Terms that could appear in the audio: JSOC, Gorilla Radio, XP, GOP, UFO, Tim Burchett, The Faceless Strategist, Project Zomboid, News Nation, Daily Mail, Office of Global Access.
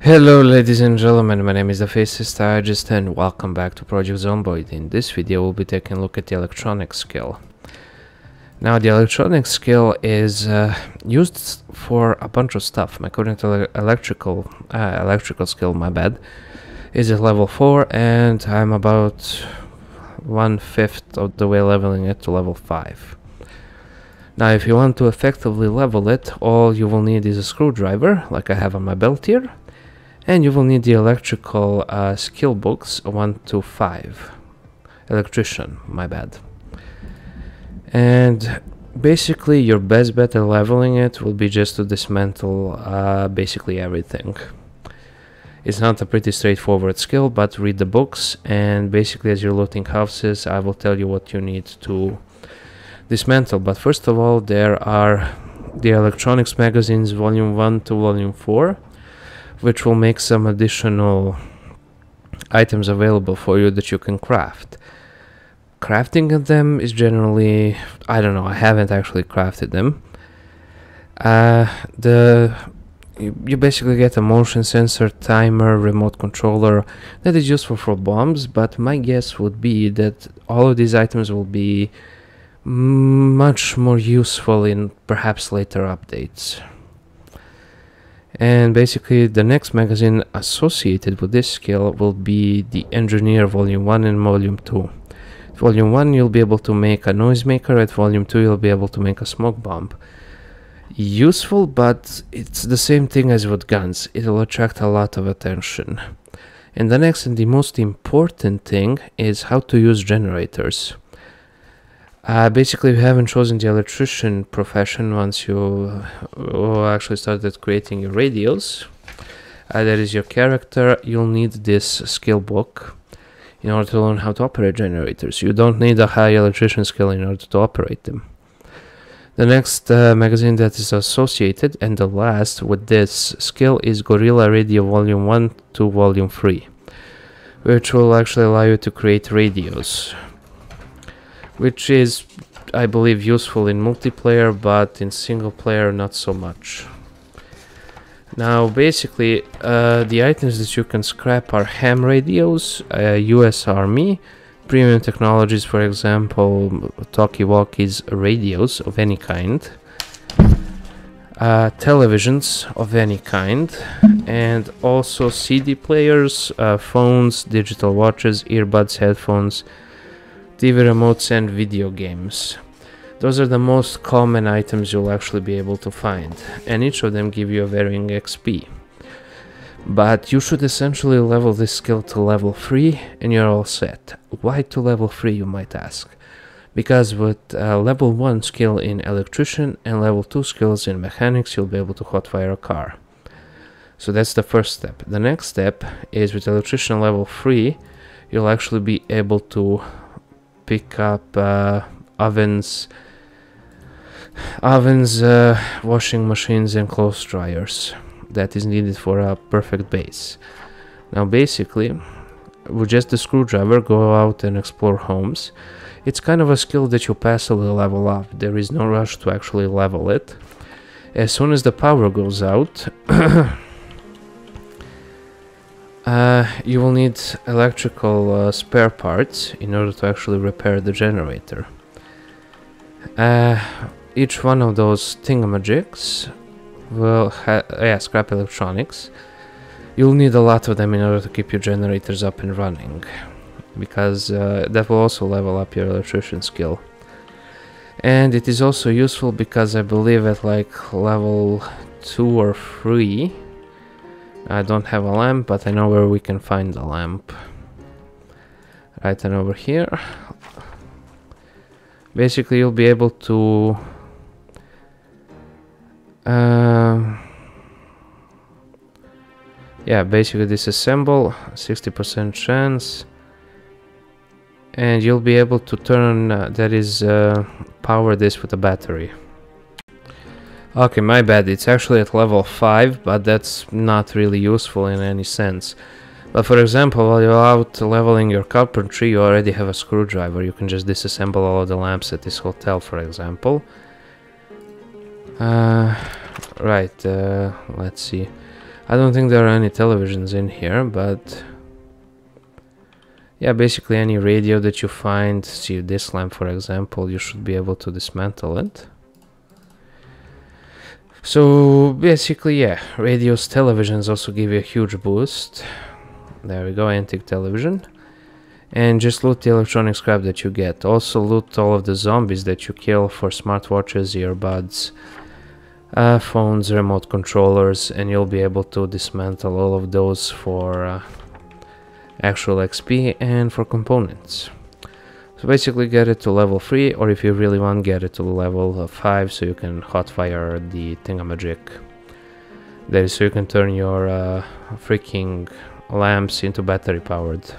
Hello ladies and gentlemen, my name is The Faceless Strategist and welcome back to Project Zomboid. In this video we'll be taking a look at the electronic skill. Now the electronic skill is used for a bunch of stuff. My current electrical skill, my bad, is at level 4 and I'm about 1/5 of the way leveling it to level 5. Now if you want to effectively level it, all you will need is a screwdriver, like I have on my belt here. And you will need the electrical skill books 1 to 5. Electrician, my bad. And basically your best bet at leveling it will be just to dismantle basically everything. It's not a pretty straightforward skill, but read the books. And basically as you're looting houses, I will tell you what you need to dismantle. But first of all, there are the electronics magazines volume 1 to volume 4. Which will make some additional items available for you that you can craft. Crafting them is generally, I don't know, I haven't actually crafted them. You basically get a motion sensor, timer, remote controller that is useful for bombs, but my guess would be that all of these items will be much more useful in perhaps later updates. And basically the next magazine associated with this skill will be the Engineer Volume 1 and Volume 2. At Volume 1 you'll be able to make a noisemaker, at Volume 2 you'll be able to make a smoke bomb. Useful, but it's the same thing as with guns, it'll attract a lot of attention. And the next and the most important thing is how to use generators. Basically, if you haven't chosen the electrician profession once you actually started creating your radios, that is your character, you'll need this skill book in order to learn how to operate generators. You don't need a high electrician skill in order to operate them. The next magazine that is associated and the last with this skill is Gorilla Radio Volume 1 to Volume 3, which will actually allow you to create radios. Which is, I believe, useful in multiplayer, but in single player not so much. Now basically the items that you can scrap are ham radios, US Army, premium technologies, for example talkie-walkies, radios of any kind, televisions of any kind, and also CD players, phones, digital watches, earbuds, headphones, TV remotes and video games. Those are the most common items you'll actually be able to find, and each of them give you a varying XP. But you should essentially level this skill to level 3 and you're all set. Why to level 3, you might ask? Because with level 1 skill in electrician and level 2 skills in mechanics, you'll be able to hotwire a car. So that's the first step. The next step is with electrician level 3, you'll actually be able to pick up ovens, washing machines and clothes dryers that is needed for a perfect base. Now basically with just the screwdriver go out and explore homes. It's kind of a skill that you passively level up, there is no rush to actually level it. As soon as the power goes out you will need electrical spare parts in order to actually repair the generator. Each one of those thingamajigs will scrap electronics. You'll need a lot of them in order to keep your generators up and running, because that will also level up your electrician skill. And it is also useful because I believe at like level 2 or 3 I don't have a lamp, but I know where we can find a lamp. Right, and over here. Basically, you'll be able to basically disassemble, 60% chance, and you'll be able to turn power this with a battery. Okay, my bad, it's actually at level 5, but that's not really useful in any sense. But for example, while you're out leveling your carpentry, you already have a screwdriver. You can just disassemble all of the lamps at this hotel, for example. Let's see. I don't think there are any televisions in here, but yeah, basically any radio that you find, see this lamp for example, you should be able to dismantle it. So basically, yeah, radios, televisions also give you a huge boost. There we go, antique television. And just loot the electronic scrap that you get. Also loot all of the zombies that you kill for smartwatches, earbuds, phones, remote controllers, and you'll be able to dismantle all of those for actual XP and for components. So basically get it to level 3, or if you really want, get it to level 5 so you can hotfire the thingamajig. That is, so you can turn your freaking lamps into battery powered.